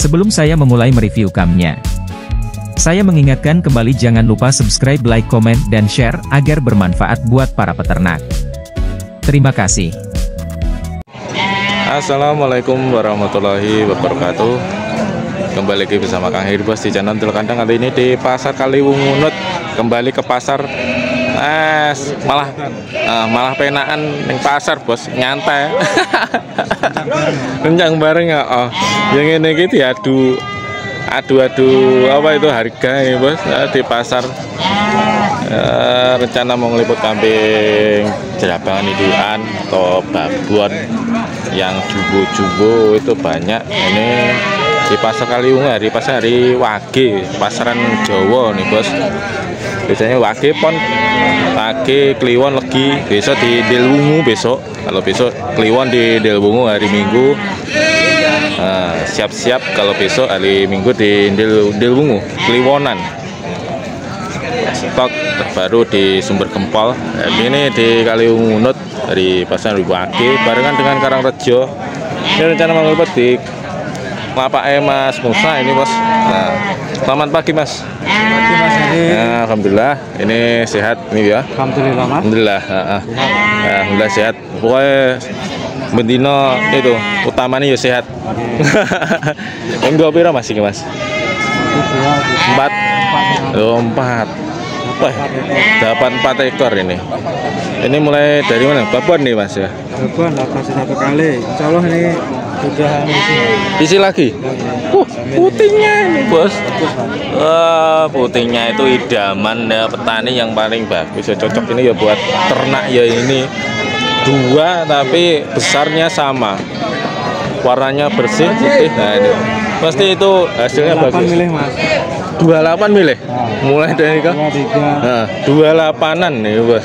Sebelum saya memulai mereview kamnya, saya mengingatkan kembali jangan lupa subscribe, like, komen, dan share, agar bermanfaat buat para peternak. Terima kasih. Assalamualaikum warahmatullahi wabarakatuh. Kembali lagi bersama Kang Heri Bos di channel Delok Kandang. Kali ini di pasar Kaliwungunut, kembali ke pasar. Malah penaan yang pasar bos, nyantai. Rencang bareng ya. Oh, yang ini gitu ya, aduh apa itu harga ya bos di pasar. Rencana mau ngeliput kambing jerabangan indukan atau babon yang jumbo-jumbo itu banyak ini di pasar Kaliwungu, di pasar hari Wage, pasaran Jawa nih bos. Biasanya Wage pon, Wage Kliwon legi, besok di Dilwungu besok. Kalau besok Kliwon di Dilwungu hari Minggu. Siap-siap kalau besok hari Minggu di Dilwungu Kliwonan. Stok terbaru di sumber Gempol. Ini di Kaliwungunut dari pasar Wage barengan dengan Karangrejo. Ini rencana mengeliput di lapaknya Mas Musa ini bos. Nah, selamat pagi Mas. Pagi Mas. Nah, alhamdulillah ini sehat ini ya. Alhamdulillah Mas. Alhamdulillah. Alhamdulillah sehat. Pokoknya bendino itu utamanya ya sehat. Enggak pira masih Mas. 4. Wah, dapat 4 ekor ini. Ini mulai dari mana? Babon nih Mas ya. Babon lokasi satu kali. Insyaallah ini sudah isi lagi. Putingnya ini bos. Putingnya itu idaman ya, petani yang paling bagus. Ya, cocok ini ya buat ternak ya ini. Dua tapi besarnya sama, warnanya bersih putih. Nah ini pasti itu hasilnya bagus. 28 milih Mas. 28 milih. Mulai dari ke? 28an nih bos.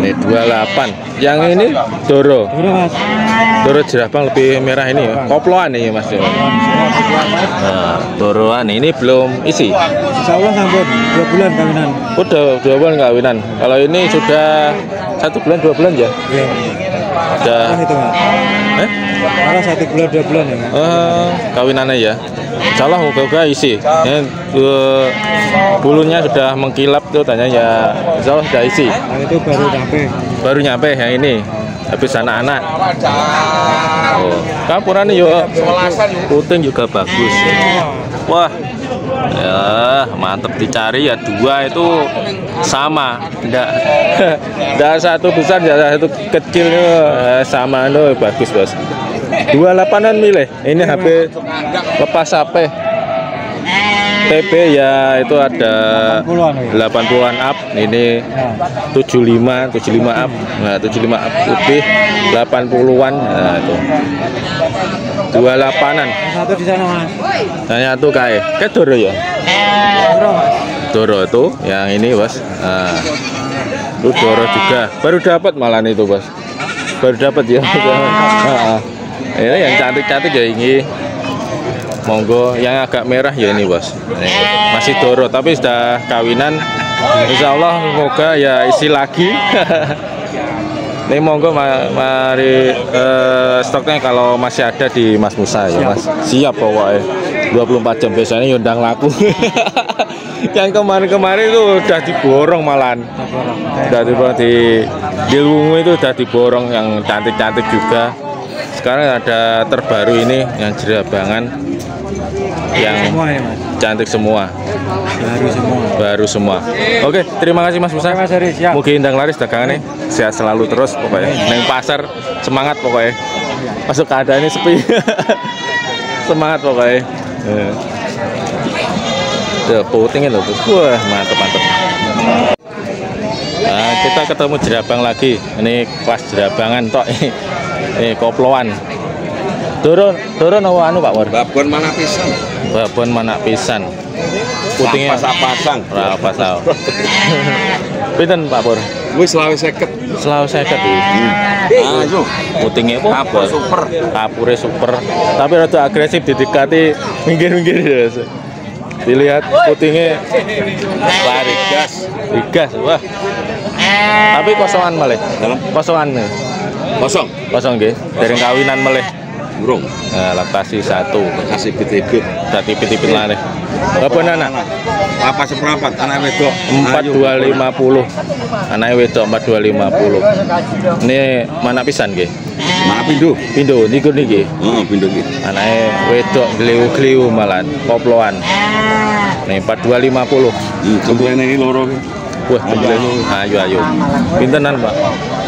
Ini 28. Yang ini doro. Doro jerapang lebih merah ini ya. Koploan ini Mas. Nah, doroan ini belum isi. Insyaallah sampai 2 bulan kawinan. Udah 2 bulan kawinan. Kalau ini sudah 1 bulan 2 bulan ya. Iya. Udah. Malah 1 bulan 2 bulan ya. Kawinannya ya. Insyaallah moga-moga isi. Ini bulunya sudah mengkilap tuh tanya ya. Insyaallah sudah isi. Yang itu baru nyampe. Baru nyampe yang ini. Habis anak-anak. Oh, kampurane yo puting juga bagus. Wah. Ya, mantap dicari ya, dua itu sama, tidak satu besar, tidak satu kecil sama lo bagus bos. 28an milih, ini HP lepas HP TB ya itu ada 80-an up, ini 75 up, nah 75 up lebih 80-an, nah itu 28an. Satu di sana Mas. Hanya satu kae. Kae doro ya. Doro Mas. Doro itu yang ini bos. Nah, itu doro juga. Baru dapat malah itu bos. Baru dapat ya. Ini yang cantik-cantik ya ini. Monggo yang agak merah ya ini bos. Ini, masih doro tapi sudah kawinan. Insyaallah semoga ya isi lagi. Ini monggo mari stoknya kalau masih ada di Mas Musa ya Mas. Siap pokoknya 24 jam biasanya yundang laku. Yang kemarin-kemarin itu udah diborong malahan. Udah diborong di Dilwungu itu udah diborong yang cantik-cantik juga. Sekarang ada terbaru ini yang jerabangan yang cantik semua. Baru semua. Oke, terima kasih Mas Musa. Mas Haris, siap. Mugi indang laris dagangannya. Sehat selalu terus pokoknya. Neng pasar semangat pokoknya. Masuk keadaan ini sepi. Semangat pokoknya. Tuh, putingnya loh. Wah, mantap. Nah, kita ketemu jerabang lagi. Ini kelas jerabangan tok ini. Ini koploan. Turun apa Pak Pur? Babon manak pisan. Putingnya pasang. Pasang. Pinten Pak Pur? Wis 50. Ayo. Putingnya apa? Super. Kapure super. Tapi rada agresif didekati minggir-minggir. Dilihat putingnya lari gas. Wah. Tapi kosongan malih. Kosongan. Kosong nggih. Dereng kawinan malih. burung. Laktasi 1. Kasih pitipit. Berarti pitipit lari. Apa anak? Apa seperempat? Anak wedok 4250. Anak wedok 4250. Ini mana pisan ke? Mana pindu? Pindu. Niku niki. Oh, pindu ki. Anake wedok gleu-gleu malan, koploan. Nih 4250. Kemblene iki loro ki. Wah, kemblene. Ayo. Pintenan, Pak?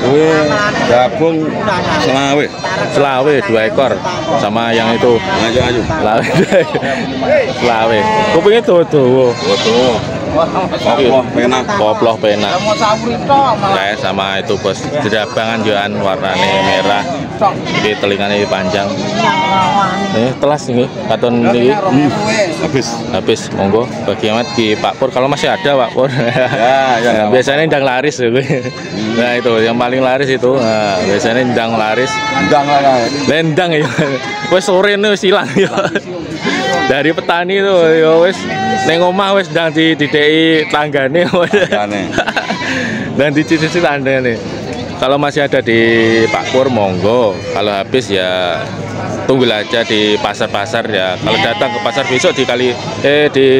Wih, gabung selawe 2 ekor sama yang itu ayo selawe kupingnya tuh koploh penak kayak sama itu bos jerabangan jualan warnanya merah jadi telinganya panjang ini telas ini katon ini habis monggo bagaimana di Pak Pur kalau masih ada Pak Pur ya, biasanya ndang laris nah itu yang paling laris itu biasanya ndang laris lendang ya wes sore nih silang ya dari petani tuh ya wes neng omah wes ndang didei tanggane dan dicicil tanggane kalau masih ada di Pak Pur monggo kalau habis ya tunggu aja di pasar-pasar ya kalau datang ke pasar besok di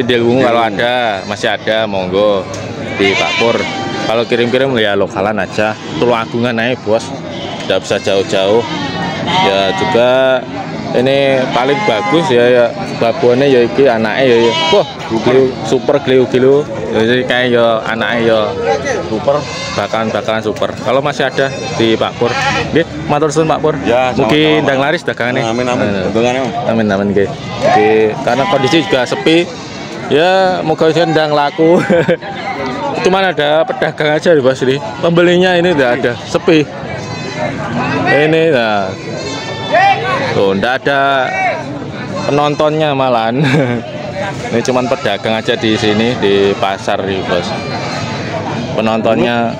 Dilwungu kalau ada masih ada monggo di Pak Pur. Kalau kirim-kirim ya lokalan aja Tulungagungan aja bos tidak bisa jauh-jauh ya juga ini paling bagus ya babone ya iki anaknya ya wah super gleu-gleu jadi kayak ya anaknya ya super bakalan super kalau masih ada di Pak Pur nggih matur suwun Pak Pur ya, mungkin ndang laris dagangane amin nggih karena kondisi juga sepi ya moga ndang laku cuman ada pedagang aja di bos ini pembelinya ini tidak ada sepi ini nah tuh tidak ada penontonnya malahan ini cuman pedagang aja di sini di pasar nih bos penontonnya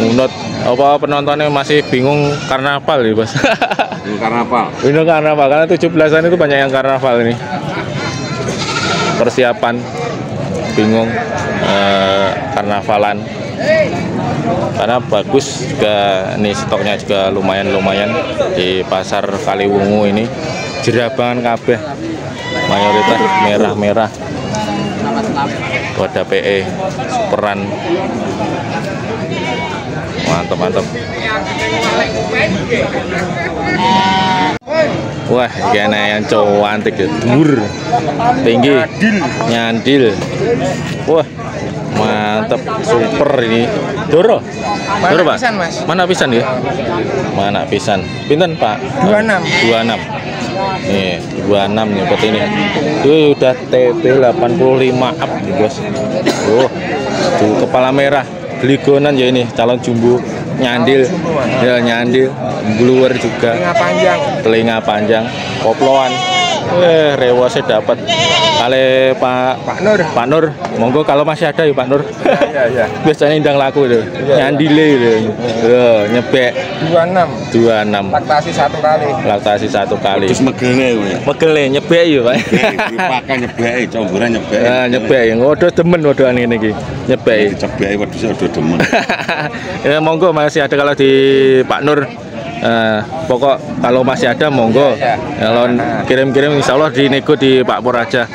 ngunut apa penontonnya masih bingung karnaval nih bos karnaval karena 17-an itu banyak yang karnaval ini persiapan bingung karnavalan karena bagus juga nih stoknya juga lumayan di pasar Kaliwungu ini jerabangan kabeh mayoritas merah wadah PE peran mantap wah kena yang cowok antik ya dur tinggi nyandil wah mantep super ini doro Pak pisan, Mas. mana pisan pinten Pak 26 nih 26 nih seperti ini tuh udah TP 85 up nih bos tuh kepala merah beligonan ya ini calon jumbo nyandil bluer juga telinga panjang koploan rewose dapat kali Pak Nur monggo kalau masih ada ya Pak Nur ya. Biasanya ndang laku itu ya, nyandile itu ya. Nyebek 26 laktasi satu kali terus megele nyebek ya Pak dipakai nyebek camburan nyebek ya waduh demen waduhan ini nyebek waduh demen ya monggo masih ada kalau di Pak Nur pokok kalau masih ada monggo kalau kirim-kirim insya Allah dinego di Pak Pur aja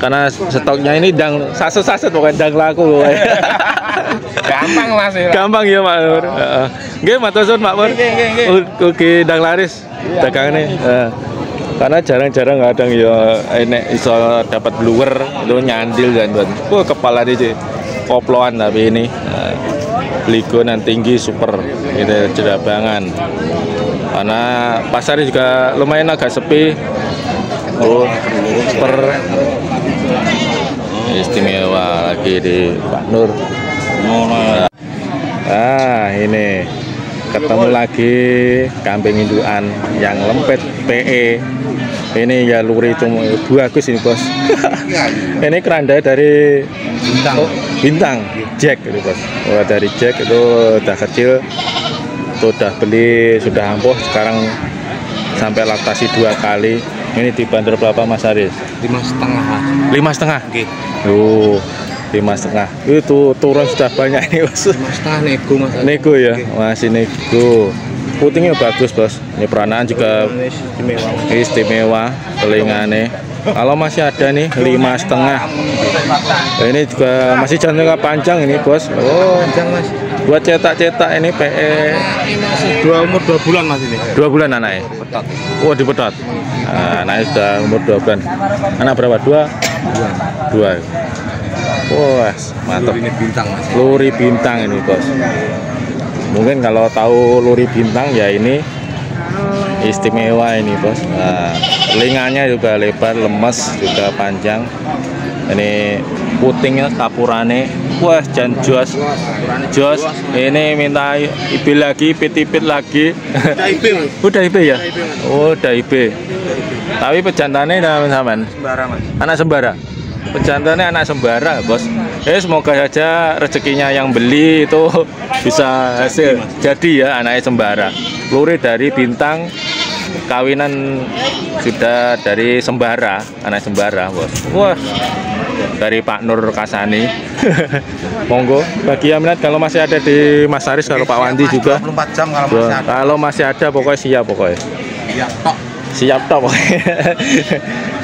karena stoknya ini dang saset-saset bukan dang laku gampang Mas gampang ya Pak Nur nggih matur suwun Pak Pur ugi dang laris dagangane karena jarang-jarang kadang ya enek iso dapat bluer itu nyandil dan kepala ini koploan tapi ini beligonan tinggi super itu jerabangan karena pasar juga lumayan agak sepi super istimewa lagi di Pak Nur ini ketemu lagi kambing indukan yang lempet PE ini ya luri cuma bagus ini bos ini kerandanya dari bintang Jack ini bos dari Jack itu udah kecil itu udah beli sudah ampuh sekarang sampai laktasi 2 kali ini dibanderol berapa Mas Haris? 5,5 5,5? Oke tuh 5,5 itu turun sudah banyak ini bos 5,5 nego Mas Haris. Nego ya okay. Masih nego Putingnya bagus bos, ini peranaan juga istimewa telingane. Kalau masih ada nih 5,5. Ini juga masih jangka panjang ini bos. Oh, buat cetak-cetak ini PE umur 2 bulan mas ini. 2 bulan anaknya. Petat. Oh di petat. Anaknya sudah umur 2 bulan. Anak berapa? 2. Wah, mantap. Ini bintang mas. Luri bintang ini bos. Mungkin kalau tahu luri bintang ya ini istimewa ini bos. Nah, telinganya juga lebar, lemes juga panjang. Ini putingnya kapurane, wah jan jos, jos. Ini minta ibe lagi, pitipit lagi. Udah ibe ya? Oh, udah ibe. Tapi pejantannya teman-teman anak sembara. Pejantannya anak sembara bos. Semoga saja rezekinya yang beli itu bisa hasil jadi ya, anaknya sembara. Lurik dari bintang, kawinan sudah dari sembara, anak sembara bos. Wah, dari Pak Nur Kasani. Monggo bagi yang minat, kalau masih ada di Mas Haris, kalau Pak Wandi juga 24 jam kalau masih ada. Kalau masih ada pokoknya siap, pokoknya siap top.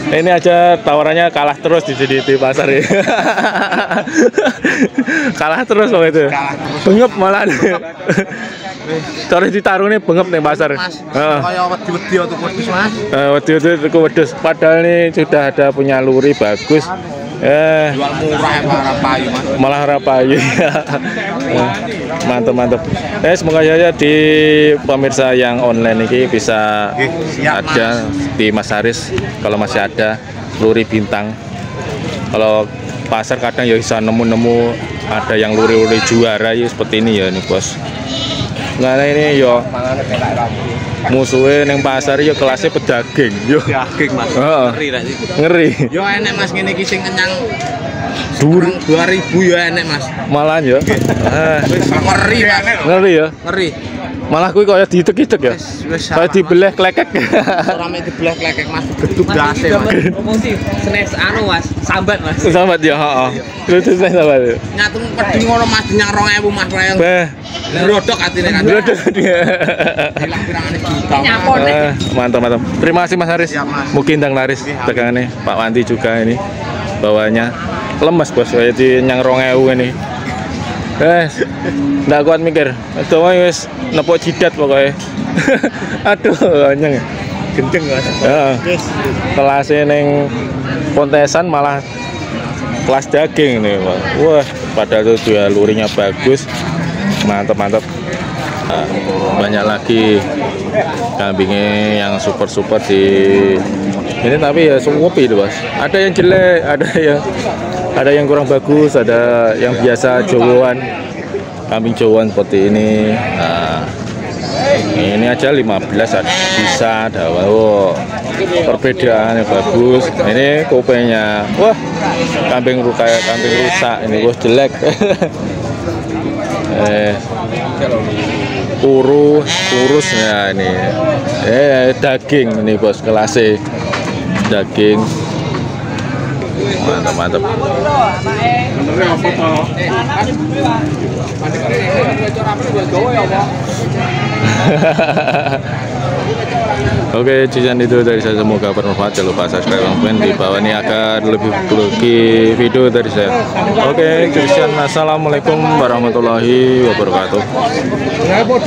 Ini aja tawarannya kalah terus di pasar ya. Kalah terus waktu itu. Bengep malah. Terus ditaruh nih bengep nih pasar. Wedhi-wedhi padahal nih sudah ada punya luri bagus. Jual murah rapayu mas. Malah rapayu. Mantap. Semoga saja di pemirsa yang online ini bisa ada di Mas Haris, kalau masih ada luri bintang. Kalau pasar kadang ya bisa nemu-nemu ada yang luri-luri juara ya seperti ini ya nih bos. Nah ini yo musuhnya neng pasar yo kelasnya pedaging yo. Pedaging mas. Ngeri lah sih. Ngeri. Yo enek mas ngene iki sing kenyang. 2000 yo enek mas. Malahan yo. Ngeri mas. Ngeri yo. Ngeri. Malah kuwi kaya ditek-itek ya. Kaya dibelah klekek. Ora mek dibelah klekek mas, geduk dase mas. Promosi senes anu mas, sambat mas. Sambat ya, heeh. Terus senes sambat. Ngatung pedhi ngono mas nyang 2000 mas rayang. Beh. Glodok atine kan. Glodok dia. Elah pirangane ditawani. Mantap. Terima kasih Mas Haris. Mungkin ndang laris tegangane Pak Wanti juga ini. Bawahnya lemes bos kaya di nyang 2000 ini. Nggak kuat mikir, cuma wes nepok jidat pokoknya. Aduh, hanya gendeng lah. Kelas neng kontesan malah kelas daging nih, Pak. Wah, padahal itu dua lurinya bagus, mantap. Banyak lagi kambingnya yang super di ini, tapi ya semua pilih bos. Ada yang jelek, ada yang kurang bagus, ada yang biasa Jowaan, kambing Jowaan seperti ini. Nah, ini aja 15 ada bisa, ada wow, perbedaannya bagus. Ini kopenya, wah kambing rusak ini bos, jelek. Kurusnya ini, daging ini bos, kelasnya daging. Mantap. Oke, cucian itu dari saya, semoga bermanfaat. Jangan lupa subscribe, komen di bawah ini agar lebih lagi video dari saya. Oke, cucian. Assalamualaikum warahmatullahi wabarakatuh.